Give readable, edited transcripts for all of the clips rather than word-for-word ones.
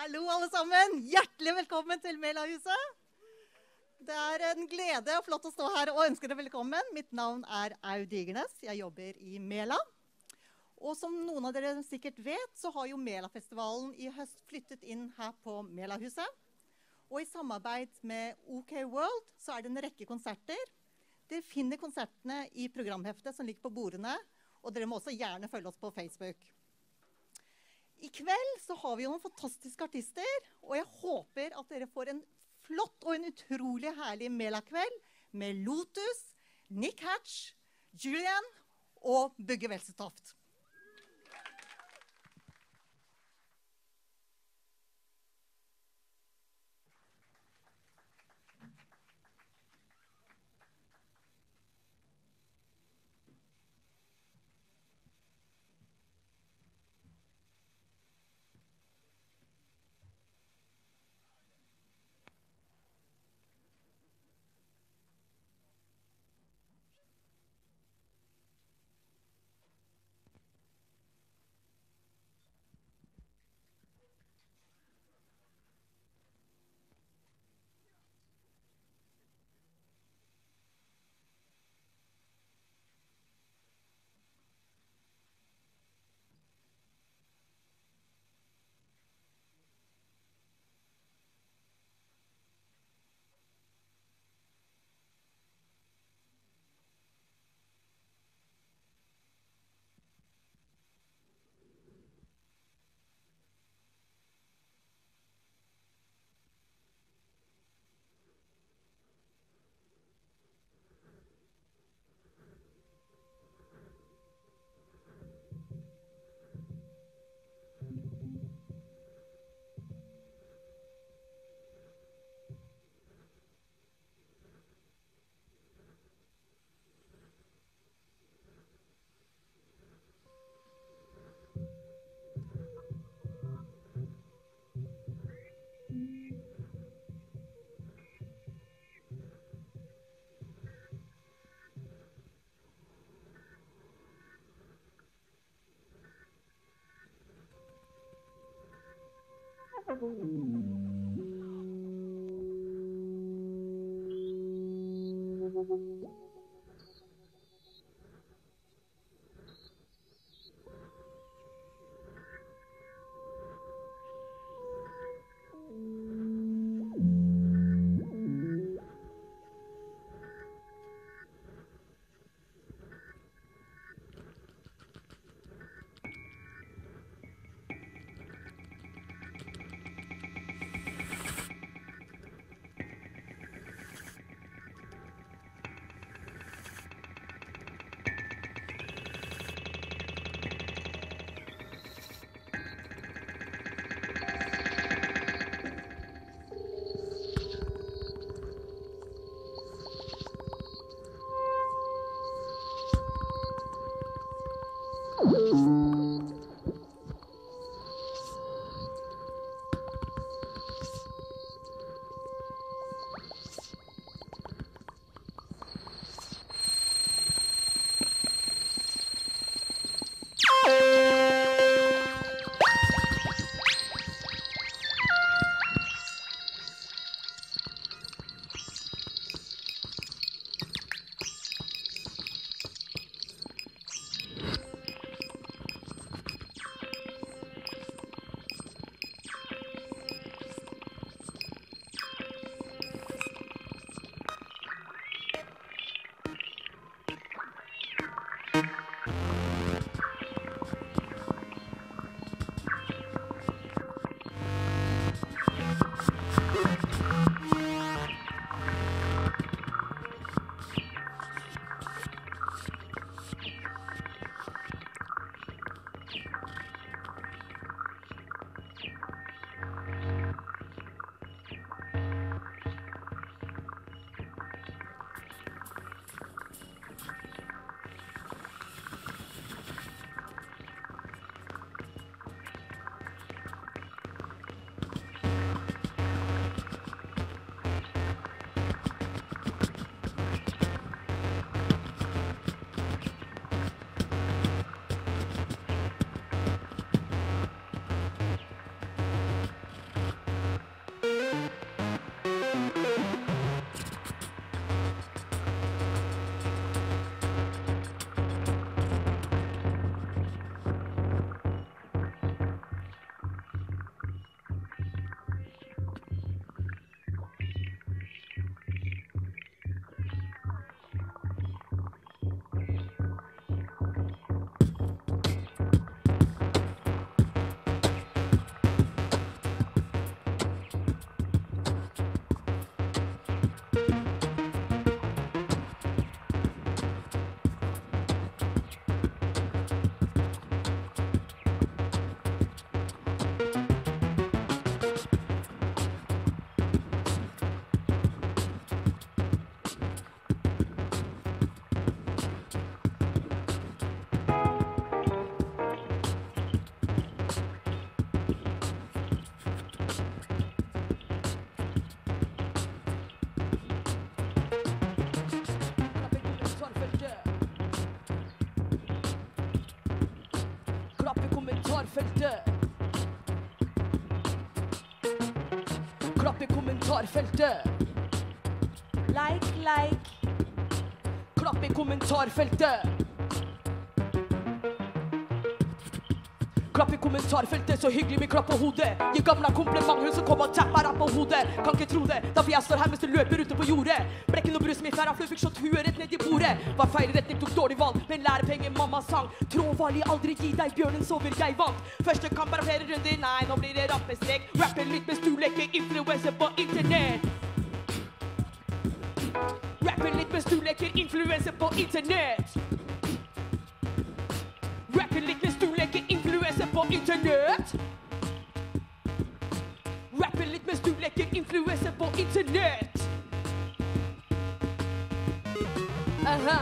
Hallo alle sammen, hjertelig velkommen til Mela-huset. Det er en glede og flott å stå her og ønske dere velkommen. Mitt navn er Au Dignes, jeg jobber i Mela. Og som noen av dere sikkert vet, så har jo Mela-festivalen i høst flyttet inn her på Mela-huset. Og i samarbeid med OK World så er det en rekke konserter. Dere finner konsertene i programheftet som ligger på bordene, og dere må også gjerne følge oss på Facebook. I kveld så har vi noen fantastiske artister, og jeg håper at dere får en flott og en utrolig herlig Mela-kveld med Lotus, Nick Hatch, Droolian og Bugge Wesseltoft. har för dö. Klapp i kommentarfältet. Like, like. Klapp i kommentarfältet. Klapp i kommentarfältet, så hygglig med klapp på hodet. Ge gamla komplimang, som kommer och tappar rapp på hodet. Kan inte tro det, därför jag står här medan du löper ute på jordet. Bräcken och brus med färra flöv, fick shot huvudet rätt ned i bordet. Var feil retning, tog dårlig valg, men lärepengen mamma sang. Tråvarlig, aldrig gi deg, björnen sover, jeg vant. Første kamp av flere runder, nej, nå blir det rappestrek. Rappen litt med storleke, influencer på internet. Rappen litt med storleke, influencer på internet. Rappen litt med storleke, influencer på internet. Rappen litt med storleke, influencer på internet. Aha.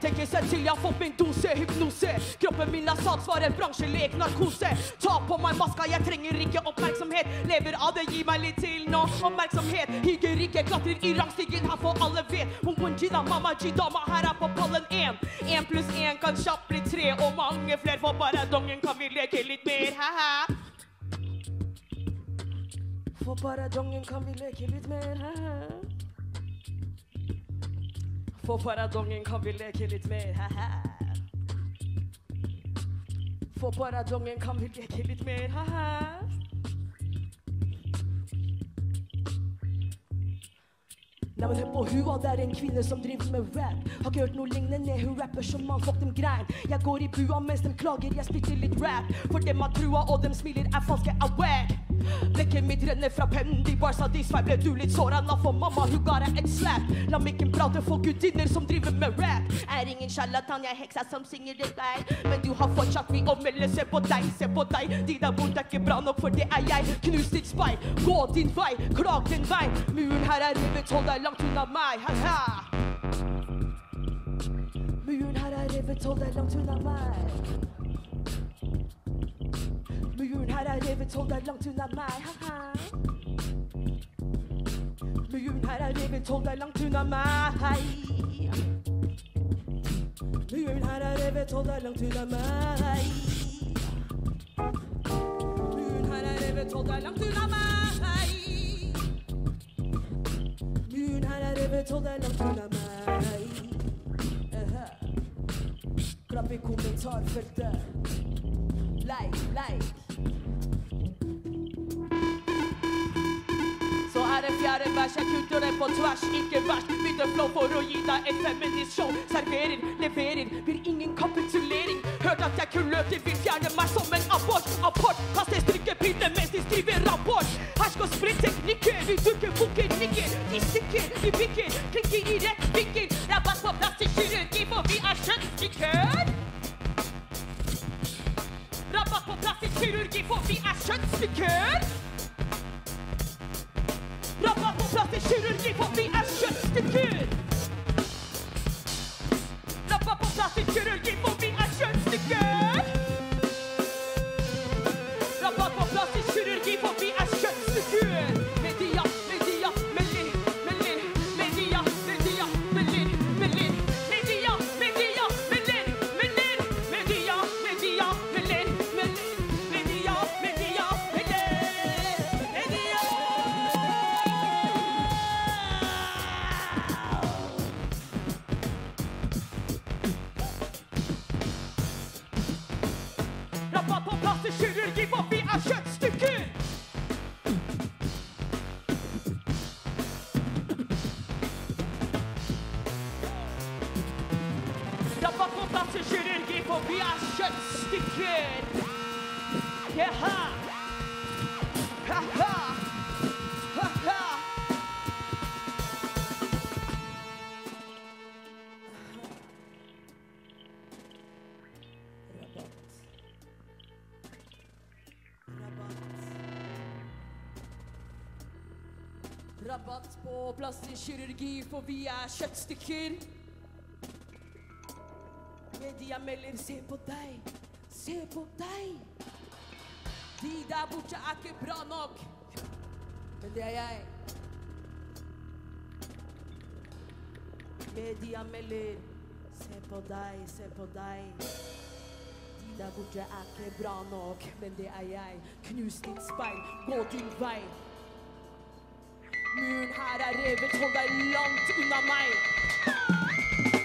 Tänker sig till jag fått min dose hypnose. Kroppen min lassat svarar branschlek narkose. Ta på mig maska, jag tränger inte uppmärksamhet. Lever av det, ge mig lite till någon uppmärksamhet. Hygger inte, klattrar i rangstigen, här får alla vet. Hon gina, mamma gidama, här är på pallen en. En plus en kan tjapp bli tre och många fler. För bara dongen kan vi leka lite mer, haha. För bara dongen kan vi leka lite mer, haha. För bara dongen kan vi leka lite mer, haha. För bara dongen kan vi leka lite mer, haha. Nej men hör på hua, det är en kvinna som drivs med rap. Har hört något liknande, hur rappar som man fått dem grein. Jag går i bua mens de klagar, jag spytter lite rap. För dem har trua och dem smiler är falska, är wack. Lekker mitt renner fra pennen, de bars av de svei. Ble du litt såret, la for mamma, hun ga deg et slap. La mikken prate for gudinner som driver med rap. Er ingen charlatan, jeg heksa som synger det der. Men du har fortsatt vi å melde, se på deg De der bort er ikke bra nok, for det er jeg. Knus ditt speil, gå din vei, klag din vei. Muren her er revet, hold deg langt unna meg, haha. Muren her er revet, hold deg langt unna meg. Muren her er revet, hold deg langt unna meg, haha. Muren her er revet, hold deg langt unna meg. Muren her er revet, hold deg langt unna meg. Muren her er revet, hold deg langt unna meg. Muren her er revet, hold deg langt unna meg. Klapp i kommentarfeltet. Like. Så är det fjärde vers, jag kutter den på tvärs, inte värst. Byter flow för att ge dig ett feminist show. Serverer, leverer, blir ingen kapitulering. Hört att jag kulöpte, vill fjärde mig som en apport. Fast jag stryker pinnen mens de skriver rapport. Härsk och spritt tekniker, vi duker, foker, nicker. Vi sticker, vi vicker, klicker i rätt vicker. Rabbat på plastisk kirurgi, för vi är könssticker. Rabatt på plastisk kirurgi, for vi er kjønnsstykker. Rabatt på plastisk kirurgi, for vi er kjønnsstykker. Rabatt på plastisk kirurgi, for vi er kjønnsstykker. Rabatt på plastisk kirurgi, for vi er kjønnsstykker. Media, media, melin, melin. Media, media, melin, melin. Media, media, melin, melin. Media, media, melin. Kirurgi, for vi er kjøttstykker. Rabatt på plastisk kirurgi, for vi er kjøttstykker. Jaha. Haha. Haha. Rabatt på plastisk kirurgi, for vi er kjøttstykker. Media melder, se på deg, se på deg. De der borte er ikke bra nok, men det er jeg. Media melder, se på deg, se på deg. De der borte er ikke bra nok, men det er jeg. Knus ditt speil, gå din vei. Muren her er revet, hold deg langt unna meg.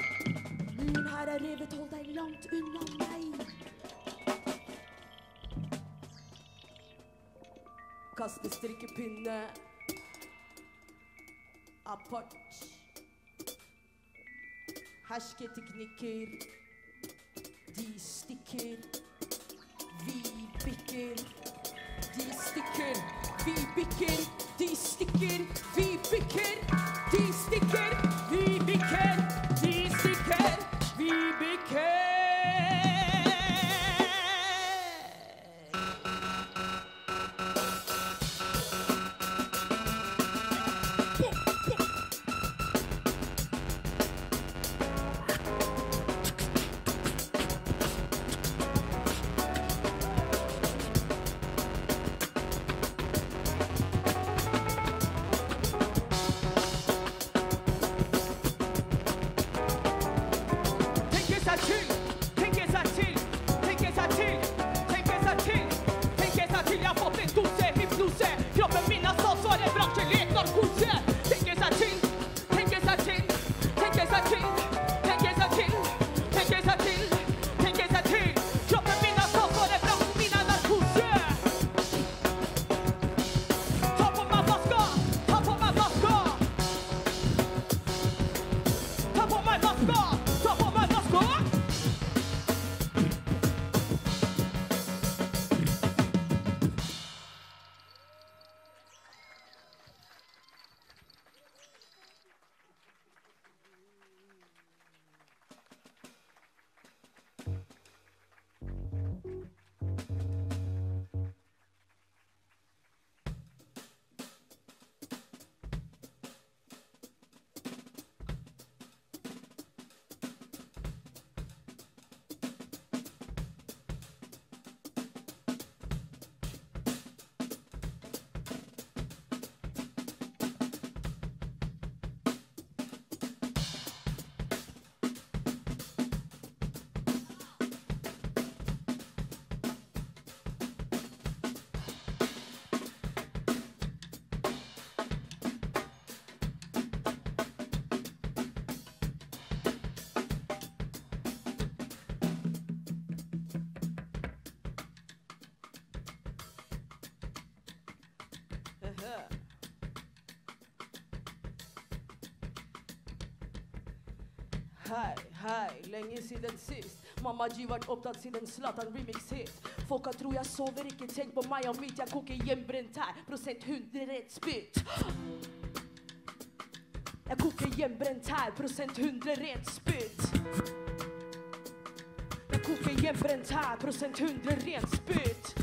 Muren her er revet, hold deg langt unna meg. Kaste strikkepinne apart. Hersketeknikker, de stikker, vi bikker. De stikker, vi bikker, de stikker, vi bikker. De stikker, vi bikker, de stikker, vi bikker. Hei, lenge siden sist. Mamma G vært opptatt siden Zlatan remix hit. Folka tror jeg sover, ikke tenk på meg og mitt. Jeg koker hjembrent her, %100 rett spytt. Jeg koker hjembrent her, %100 rett spytt. Jeg koker hjembrent her, %100 rett spytt.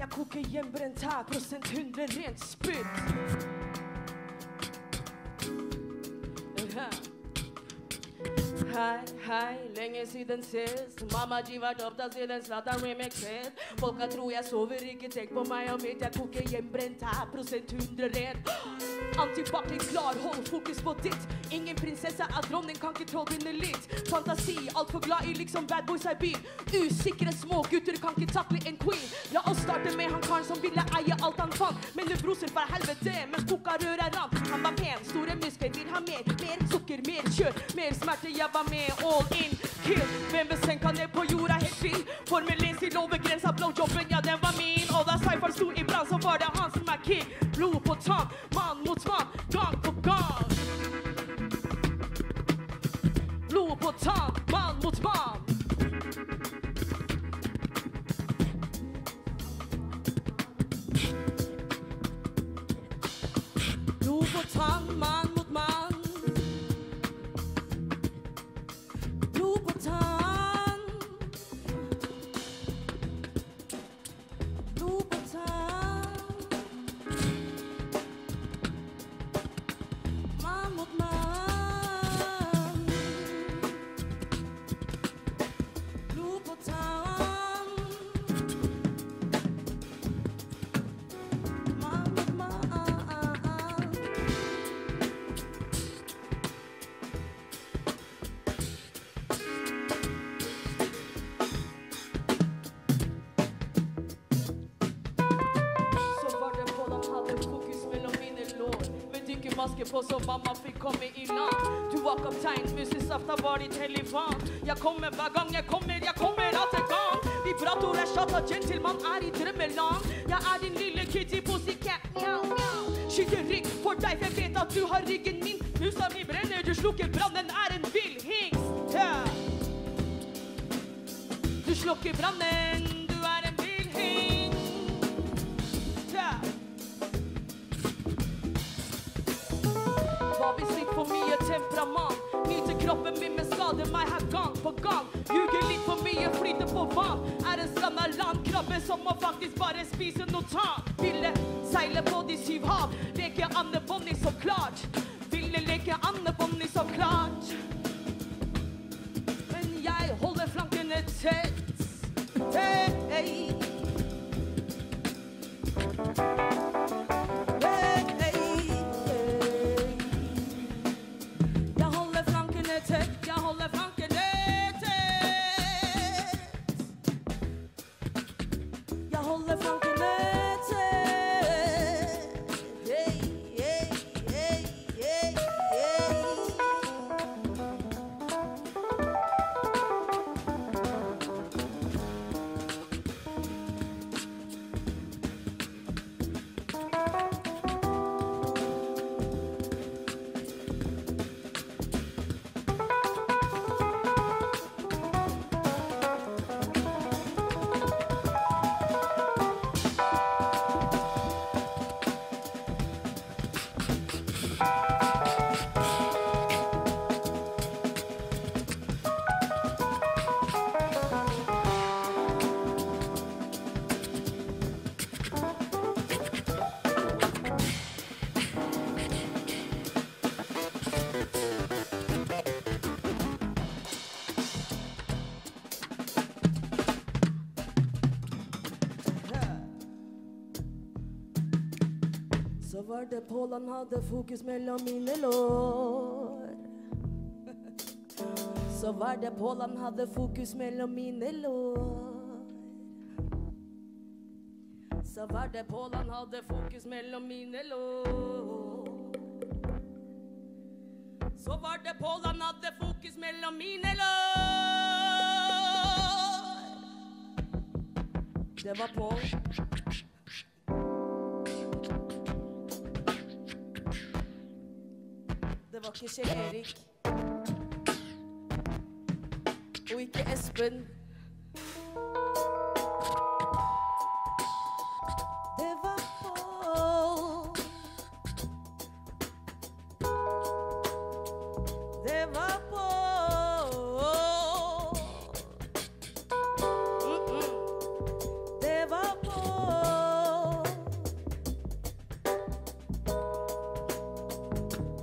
Jeg koker hjembrent her, %100 rett spytt. Hei, hei, lenge siden sist. Mamma G vært opptatt siden Zlatan remixet. Folka tror jeg sover, ikke tenk på meg og mitt. Jeg koker hjembrent her, %100 rett. Antibakken klar, hold fokus på ditt. Ingen prinsesse er dronning, kan ikke trollbinde litt. Fantasi, alt for glad i liksom bad boys er bil. Usikre små gutter kan ikke takle en queen. La oss starte med han karen som ville eie alt han fant. Men nu broser for helvete, mens koka rør er rant. Han var pen, store muskler, vil ha mer. Mer sukker, mer kjør, mer smerte, jeg var med all in, kill. Hvem vil senka ned på jorda helt vill? Formelens i lovegrensa, blowjobben, ja den var min. Og da Cypher sto i brann, så var det han som er king. Blod på tann, mann mot mann, gang på gang. Blod på tann, mann mot mann. Blod på tann, mann mot mann. Blod på tann, mann mot mann. maske på så mamma fick komma innan. Du walk up times, musiksaft har varit helifan. Jag kommer var gång jag kommer alltid gång. Vibrator är shot och gentleman är i drömmeland. Jag är din lille kitty på sicket. Skiter rygg för dig för jag vet att du har ryggen min. Nu som vi bränner, du slucker branden är en vild hingst. Du slucker branden, du är en vild hingst. Vad vi sitt för mycket temperament. Nyter kroppen min men skadar mig här gång på gång. Ljuger lite för mycket, flyter på vann. Är en strandad landkrabbe som man faktiskt bara spiser något tag. Ville sejla på de syv hav. Leker andebomning såklart. Ville leka andebomning såklart. Men jag håller flanken tätt. Hey. Var det Polan hade fokus mellan mina lår. Så var det Polan hade fokus mellan mina lår. Så var det Polan hade fokus mellan mina lår. Så var det Polan hade fokus mellan mina lår. Det var på. Det var ikke Kjell-Erik og ikke Espen. Det var Paul. Det var Paul. Det var Paul.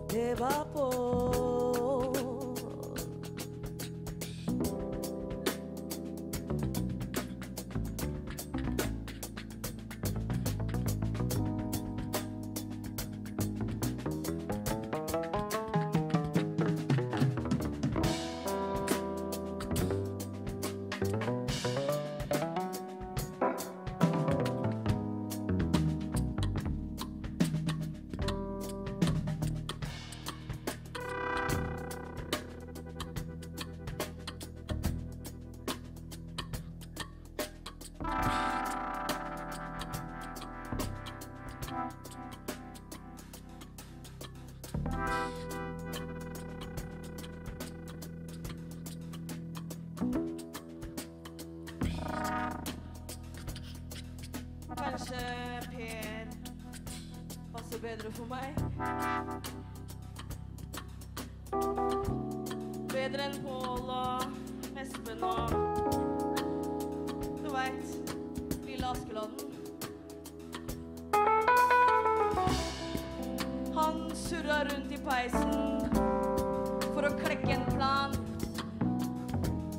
Det var Paul. Bedre for meg. Bedre enn Paul og Espen og du vet, Lille Askeladden. Han surret rundt i peisen for å klekke en plan.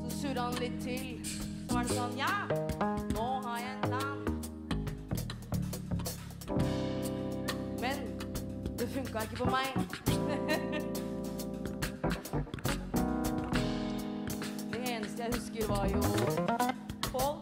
Så surret han litt til. Så var det sånn, ja, nå har jeg en plan. Det funkar ikke på meg. Det eneste jeg husker var jo Paul.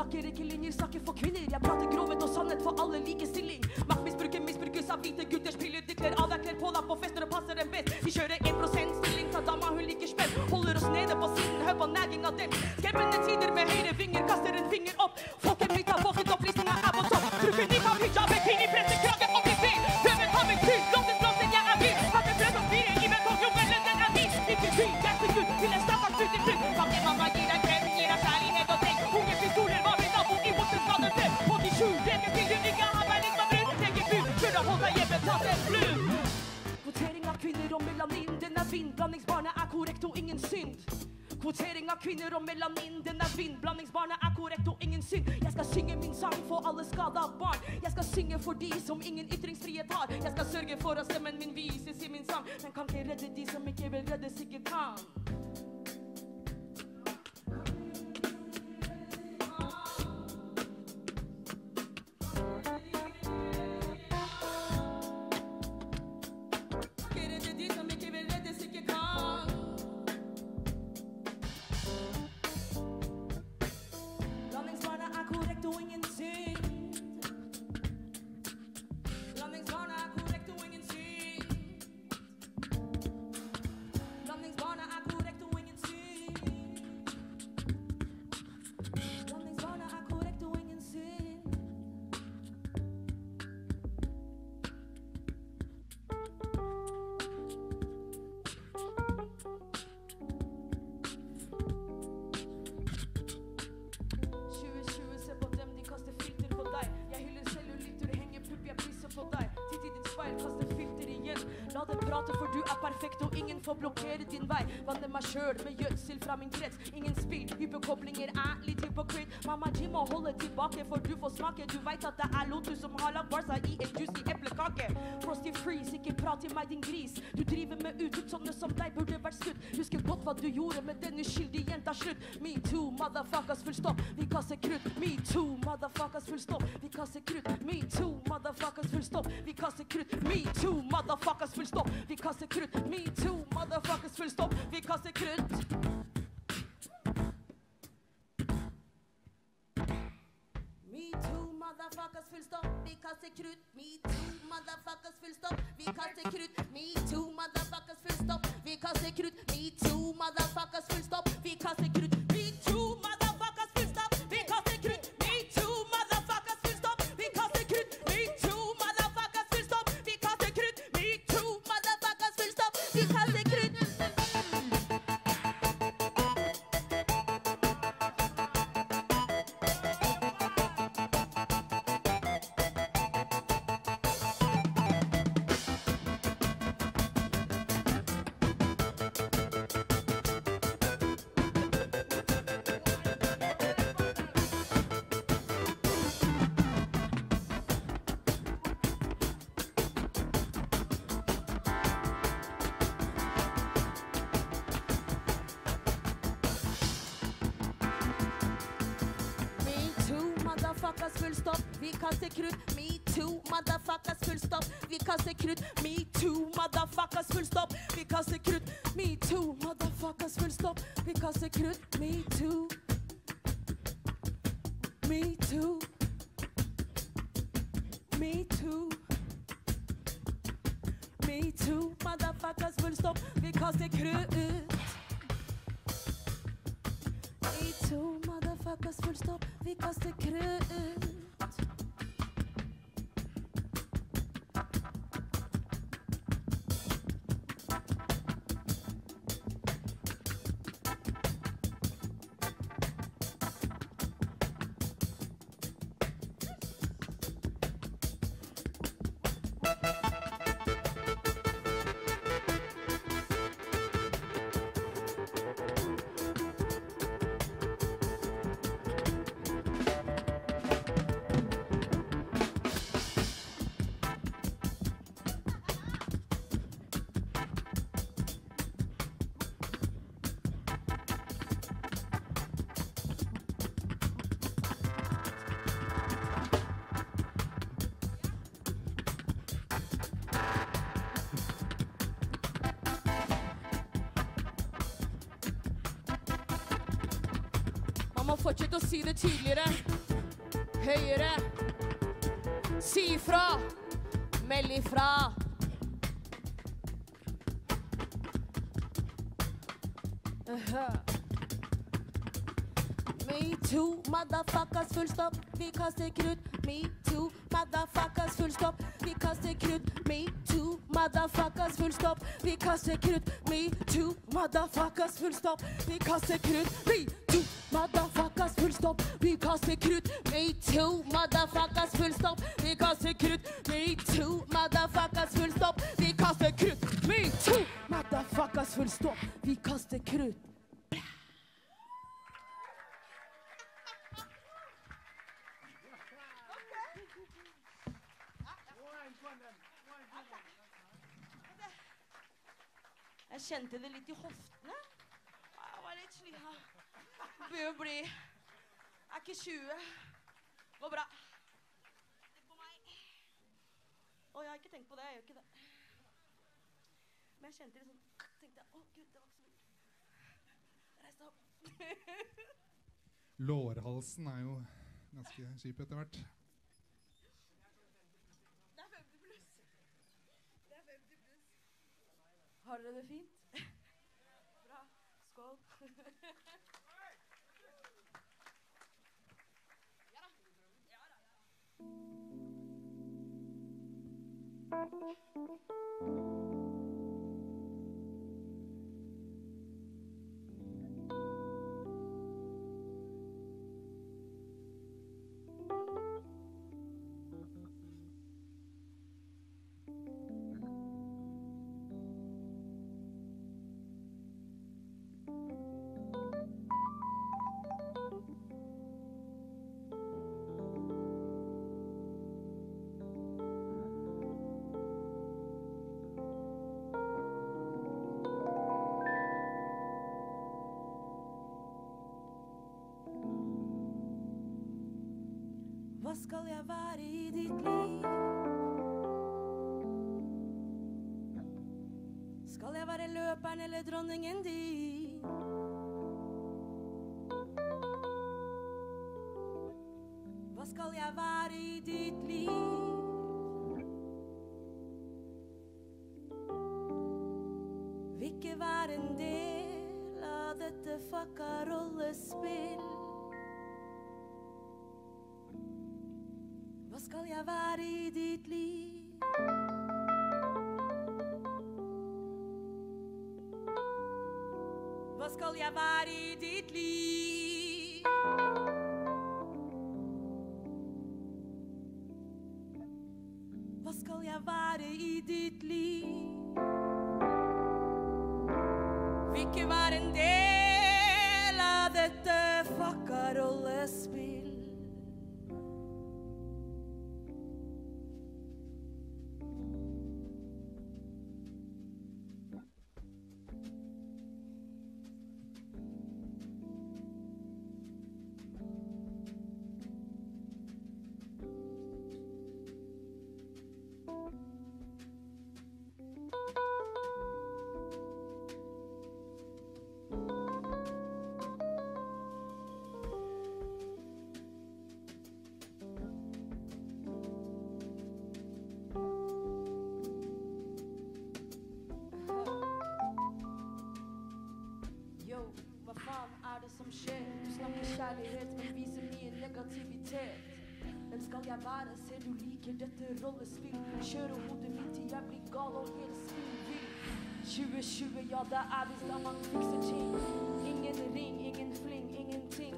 snakker ikke linjer, snakker for kvinner. Jeg prater grovhet og sannhet for alle likestilling. Maktmisbruket misbrukes av hvite gutters piller. De kler av deg, kler på deg på fester og passer dem best. Vi kjører 1%-stilling, ta dama hun liker spenn. Holder oss nede på siden, hør på næging av den. Skremmende tider med høyre vinger, kaster en finger opp. Folk er blitt av våket, opplysninga er på topp. Bruker nikab, hijab, bikini, presser kragen opp i bil. Drømmen har min tid, Lotus blomster, jeg er vild. Hatt en brød og fire i vent og jungelen, den er vild. Ikke tid, jeg ser ut til en stakkars ut i brud. Kvotering av kvinner og melanin, den er vind. Blandingsbarnet er korrekt og ingen synd. Kvotering av kvinner og melanin, den er vind. Blandingsbarnet er korrekt og ingen synd. Jeg skal synge min sang for alle skada barn. Jeg skal synge for de som ingen ytringsfrihet har. Jeg skal sørge for at stemmen min vises i min sang. Men kan ikke redde de som ikke vil redde sikkert kan. For du er perfekt og ingen får blokkere din vei. Vanner meg selv med gjødsel fra min krets. Ingen spill, hyperkoblinger er litt hypokrit. Mamma Jim må holde tilbake for du får smake. Du vet at det er Lotus som har lagt barsa i en juicy eplekake. Frosty freeze, ikke prat til meg din gris. Du driver med uttrykk, sånne som deg burde vært skutt. Husker godt hva du gjorde med den uskyldige jenta slutt. Me too, motherfuckers, full stopp, vi kaster krutt. Me too, motherfuckers, full stopp, vi kaster krutt. Me too, motherfuckers, full stopp, vi kaster krutt. Me too, motherfuckers, full stopp. Vi kaster krutt, me too, motherfuckers, full stopp, vi kaster krutt. Me too, motherfuckers, full stopp, vi kaster krutt. Me too, motherfuckers, full stopp, vi kaster krutt. Me too, motherfuckers, full stopp, vi kaster krutt. Me too, motherfuckers, full stopp, vi kaster krutt. Me too, motherfuckers, full stopp, vi kaster krutt. Me too, motherfuckers, full stopp, vi kaster krutt. Me too, motherfuckers, full stopp, vi kaster krutt. Me too, motherfuckers, full stopp, vi kaster krutt. Vi kaster krutt, me too, motherfuckers, full stopp. Vi kaster krutt, me too, motherfuckers, full stopp. Vi kaster krutt, me too, motherfuckers, full stopp. Vi kaster krutt, me too. Me too. Me too. Me too, motherfuckers, full stopp. Vi kaster krutt. Me too, motherfuckers, full stopp. Vi kaster krutt. man fortsetter å si det tydeligere, høyere. Si ifra, meld ifra. Me too, motherfuckers, full stopp, vi kaster krutt. Me too, motherfuckers, full stopp, vi kaster krutt. Me too, motherfuckers, full stopp, vi kaster krutt. Me too, motherfuckers, full stopp, vi kaster krutt. Me too, motherfuckers, full stopp, vi kaster krutt. Me too, motherfuckers, full stopp, vi kaster krutt. Me too, motherfuckers, full stopp, vi kaster krutt. Me too, motherfuckers, full stopp, vi kaster krutt. Jeg kjente det litt i hoftene. Jeg var litt slita. Bør jo bli. Jeg er ikke 20. Går bra. Det på meg. Å, jeg har ikke tenkt på det. Jeg gjør ikke det. Men jeg kjente det sånn. Tenkte jeg, å Gud, det var ikke så mye. Reis deg opp. Lårhalsen er jo ganske kjip etter hvert. Har dere det fint? Bra. Skål. Hva skal jeg være i ditt liv? Skal jeg være løperen eller dronningen din? Hva skal jeg være i ditt liv? Vil ikke være en del av dette fucka rollespill. Skal jeg være i ditt liv? Hva skal jeg være i ditt liv? Hva skal jeg være i ditt liv? Vil ikke være en del av dette fucka rollespill. Du snakker kjærlighet, men viser mye negativitet. Hvem skal jeg være? Ser du liker dette rollespill? Kjører hodet mitt til jeg blir gal og helt spillvill. 2020, ja det er visst da man fikser ting. Ingen ring, ingen fling, ingenting.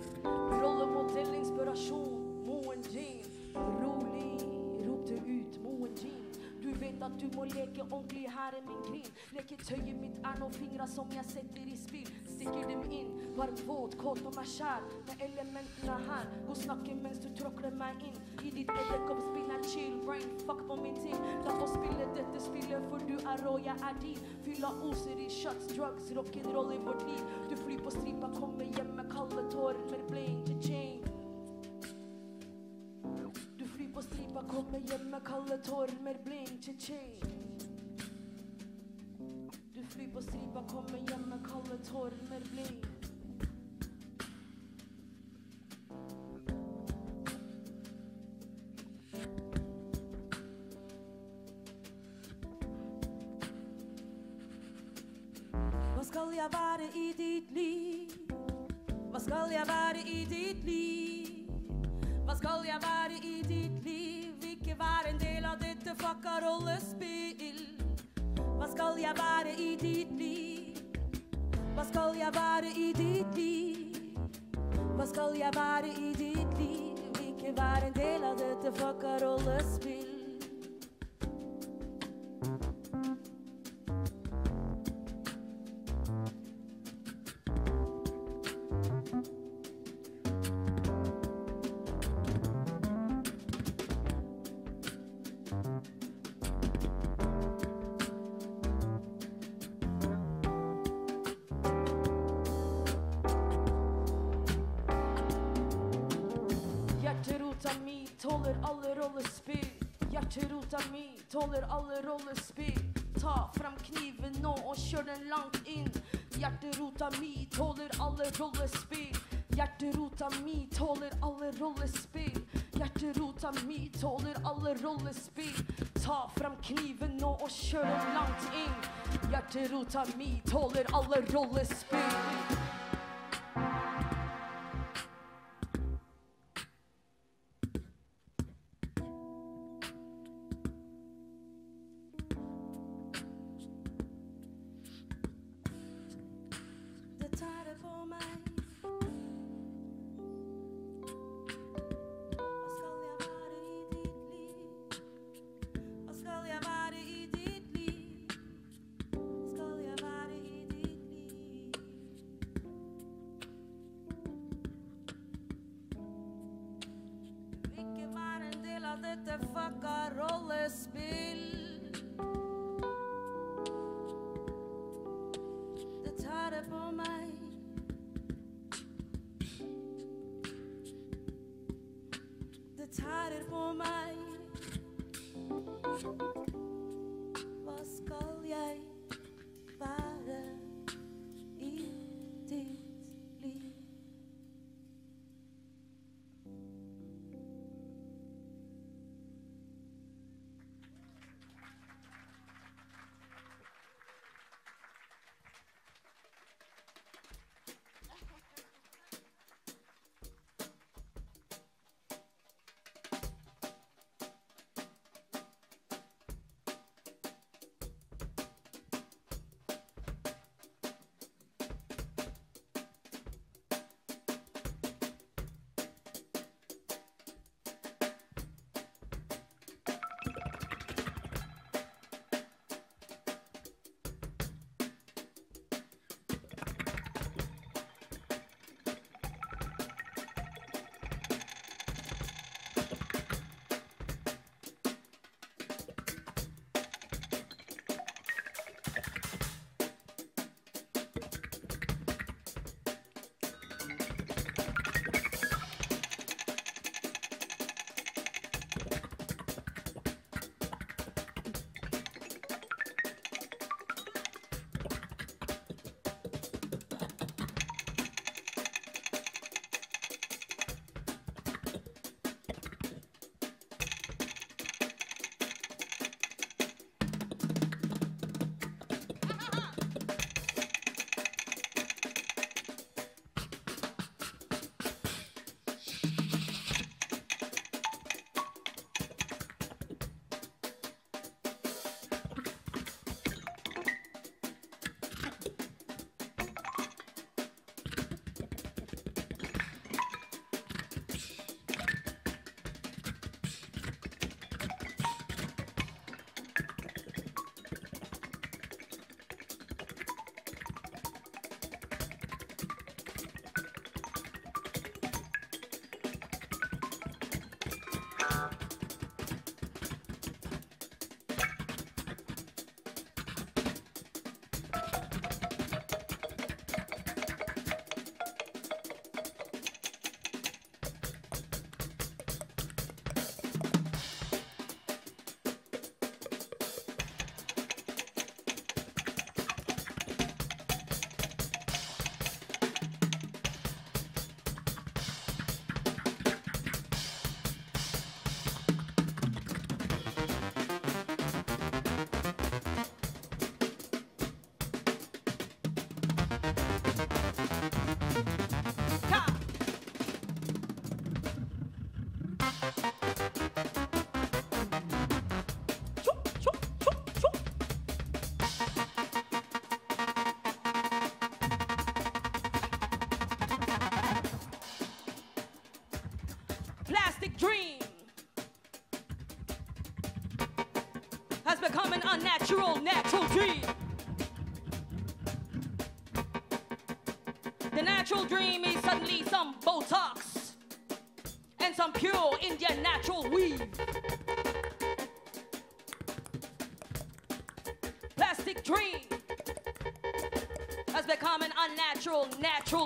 Rollemodell, inspirasjon, moen din. Rolig, ropte ut, moen din. Du vet at du må leke ordentlig, her er min grin. Leketøyet mitt er nå fingra som jeg setter i spill. Stikker dem inn, varm, våt, kåt og meg kjær. Med elementene her, gå snakke mens du tråkler meg inn. I ditt edderkoppspill er chill, brain, fuck på min ting. La oss spille dette spillet, for du er rå, jeg er din. Fylla oser i shots, drugs, rock'n'roll i vårt liv. Du flyr på stripa, kommer hjem med kalde tårer, med bling, cha-ching. Du flyr på stripa, kommer hjem med kalde tårer, med bling, cha-ching. Fly på stripa, kommer hjem med kalde tårer, mer bling. skal jeg være i ditt liv? Hva skal jeg være i ditt liv? Hva skal jeg være i ditt liv? Ikke være en del av dette fucka rollespill. Hva skal jeg være i ditt liv? Hva skal jeg være i ditt liv? Hva skal jeg være i ditt liv? Ikke være en del av dette fucka rollespill. Håller alla rollerspel. Ta fram kniven nå och kör den långt in. Hjärterota mitt håller alla rollerspel. Hjärterota mitt håller alla rollerspel. Hjärterota mitt håller alla rollerspel. Ta fram kniven nå och kör den långt in. Hjärterota mitt håller alla rollerspel.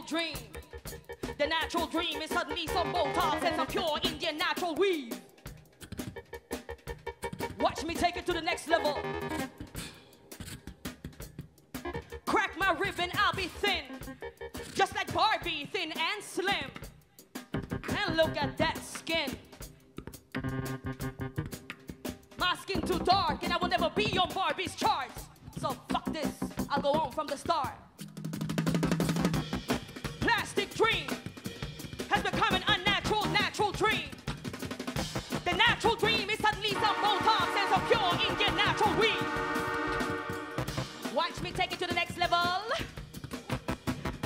Dream. The natural dream is suddenly some Botox and some pure Indian natural weave. Watch me take it to the next level. Crack my ribbon, I'll be thin. Just like Barbie, thin and slim. And look at that skin. My skin too dark and I will never be on Barbie's charts. So fuck this, I'll go on from the start. Dream has become an unnatural, natural dream. The natural dream is suddenly some Botox and some pure Indian natural weed. Watch me take it to the next level.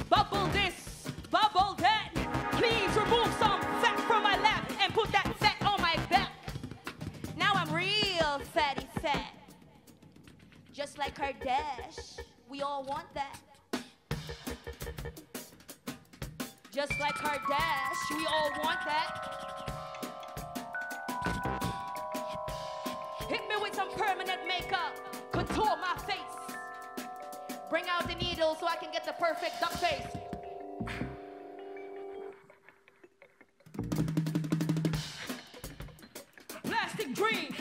Bubble this, bubble that. Please remove some fat from my lap and put that fat on my back. Now I'm real fatty fat. Just like Kardashian, we all want that. Just like Kardashian, we all want that. Hit me with some permanent makeup, contour my face. Bring out the needle so I can get the perfect duck face. Plastic dream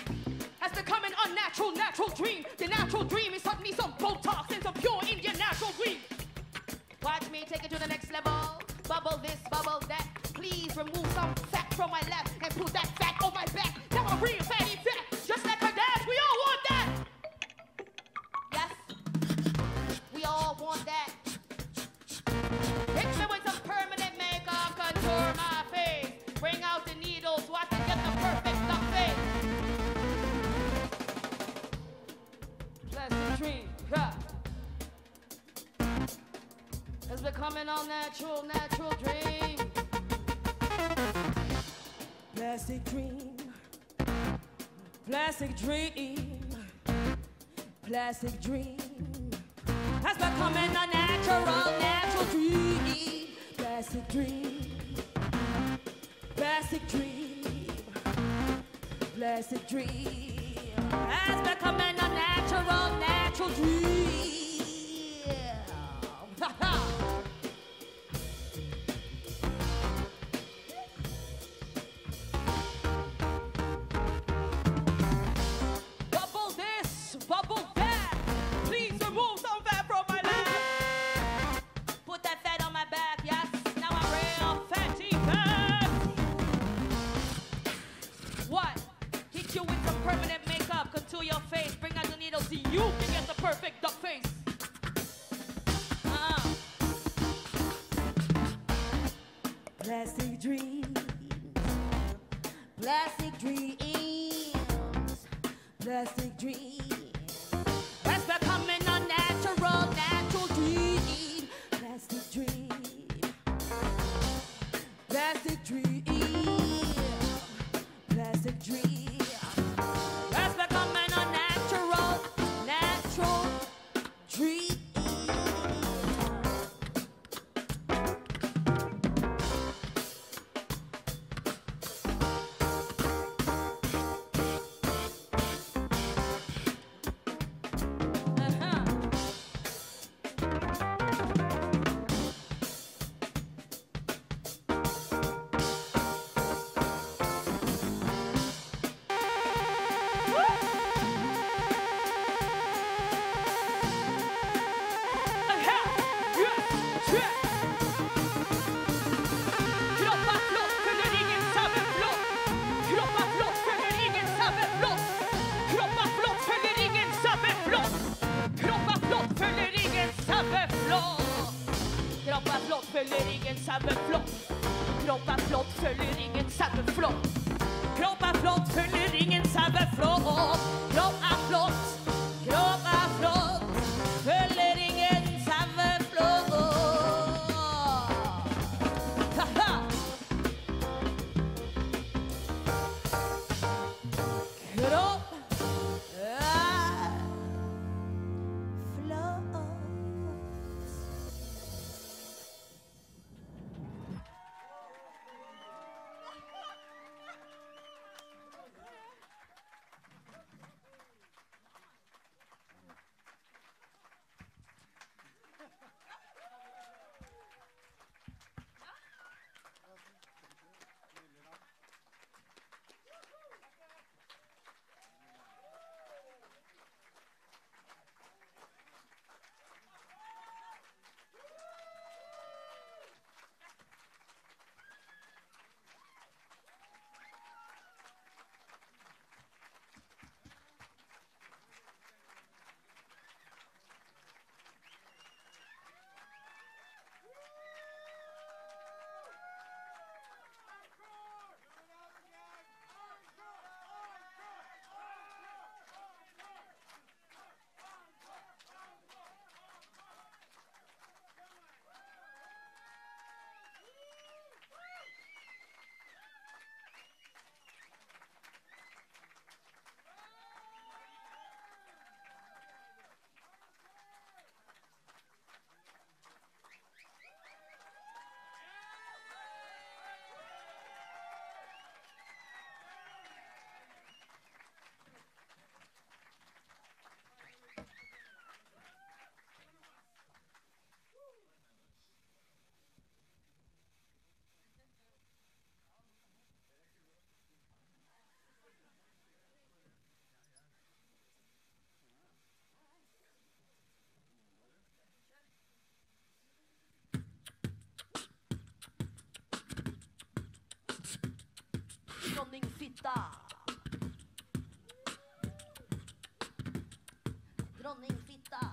has become an unnatural, natural dream. The natural dream is suddenly some Botox and some pure Indian natural weed. Watch me take it to the next level. Bubble this, bubble that. Please remove some fat from my lap and put that fat on my back. Now I'm real fatty fat. Just like her dad, we all want that. Yes, we all want that. Hit me with some permanent makeup, contour my face. Bring out the needles so I can get the perfect stuff face. Plastic dream, yeah. It's becoming all natural, natural dream. Plastic dream. Plastic dream. Plastic dream. It's becoming a natural, natural dream. Plastic dream. Plastic dream. Plastic dream. It's becoming a natural, natural dream. Sanning fitta. Dronning fitta.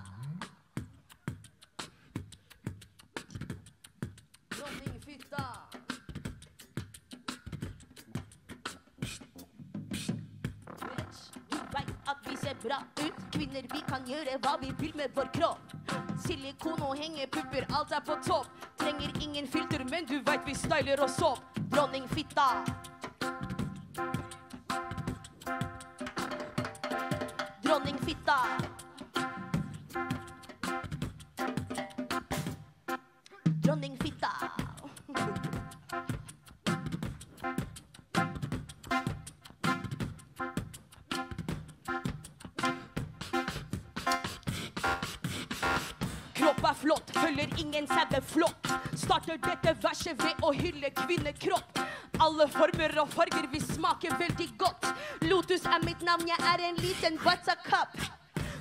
Dronning fitta. Bitch, du vet att vi ser bra ut. Kvinner, vi kan göra vad vi vill med vår kropp. Silikon och hängepupper, allt är på topp. Tränger ingen filter, men du vet vi styler oss upp. Dronning fitta. Dronning fitta. Dronning fitta. Kroppar flott, följer ingen säbe flott. Starter dette verset ved å hylle kvinnekropp. Alle former og farger, vi smaker veldig godt. Lotus er mitt navn, jeg er en liten WhatsApp-kapp.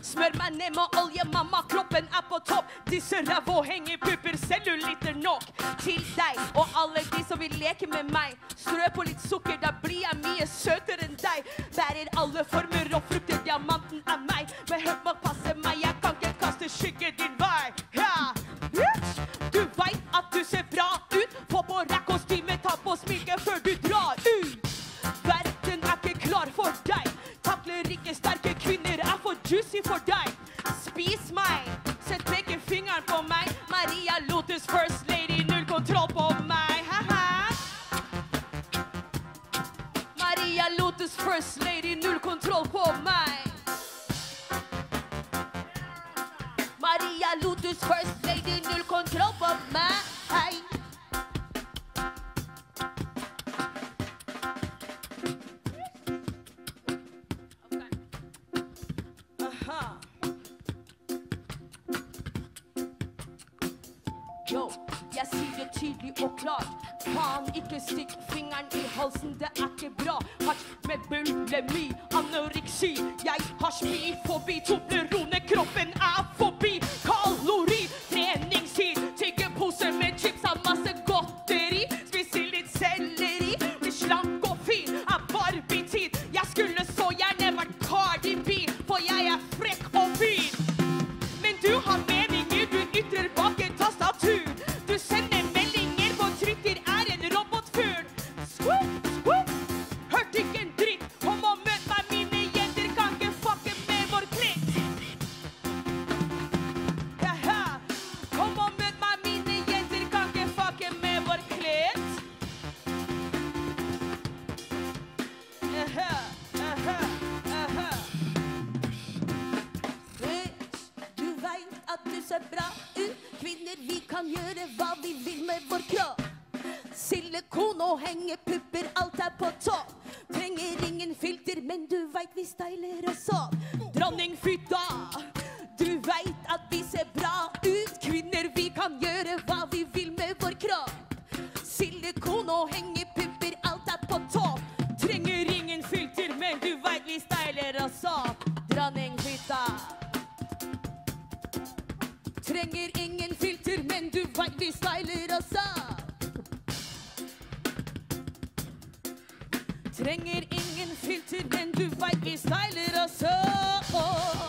Smør meg ned med olje, mamma, kroppen er på topp. Disse ræv og hengepupper, celluliter nok. Til deg og alle de som vil leke med meg. Strø på litt sukker, da blir jeg mye søtere enn deg. Bærer alle former og frukter, diamanten er meg. Men hørt må passe meg, jeg kan ikke kaste skygge din vei. Du vet at du ser bra ut. Få på rekk og stime, ta på sminke før du drar ut. Verden er ikke klar for deg. Takler ikke sterke kvinner, er for juicy for deg. Spis meg, sett begge fingeren på meg. Maria Lotus, first lady, null kontroll på meg. Maria Lotus, first lady, null kontroll på meg. Maria Lotus, first lady, null kontroll på meg. Yo, jeg sier det tydelig og klart. Faen, ikke stikk fingeren i halsen, det er ikke bra. Hasj med bulimi, anoreksi. Jeg har smi, fobi, Toblerone, kroppen er forbi. Kalori, treningstid, tygge pose med chips av masse godteri. Spiser litt selleri, blir slank og fin, er Barbie-tid. Jeg skulle så gjerne vært Cardi B, for jeg er frekk og fin. Men du har meninger, du ytrer bak en tastatur. Du sender meldinger på Twitter, er en robotfugl. Squip, squip. Hørte ikke en dritt om å møte meg, mine jenter kan ikke fucke med vår klett. Jaha, om å møte meg, mine jenter kan ikke fucke med vår klett. Jaha, jaha, jaha. Bitch, du vet at du ser bra ut. Kvinner, vi kan gjøre hva vi vil med vår kropp. Silikon og hengepupper, alt er på topp. Trenger ingen filter, men du vet vi styler oss opp. Dronning fitta, du vet at vi ser bra ut. Kvinner, vi kan gjøre hva vi vil med vår kropp. Silikon og hengepupper, alt er på topp. Trenger ingen filter, men du vet vi styler oss opp. Dronning fitta. Trenger ingen filter, men du vet vi styler oss opp. Trenger ingen filter, men du vet vi styler oss opp.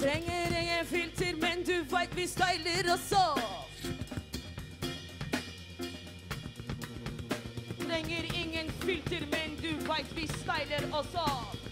Trenger ingen filter, men du vet vi styler oss opp. Trenger ingen filter, men du vet vi styler oss opp.